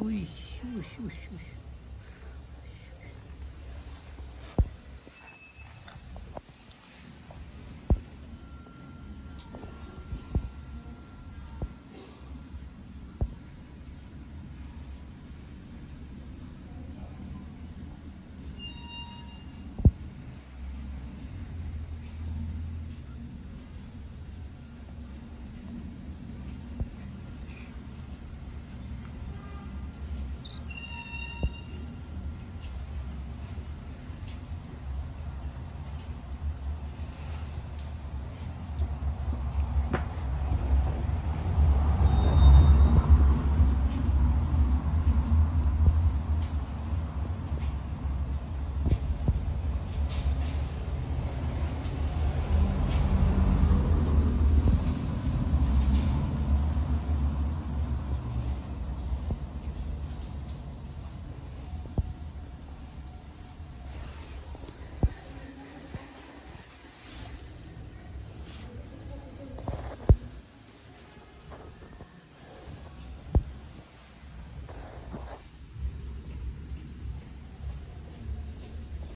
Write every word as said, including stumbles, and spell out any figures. Ой, ой, ой, ой.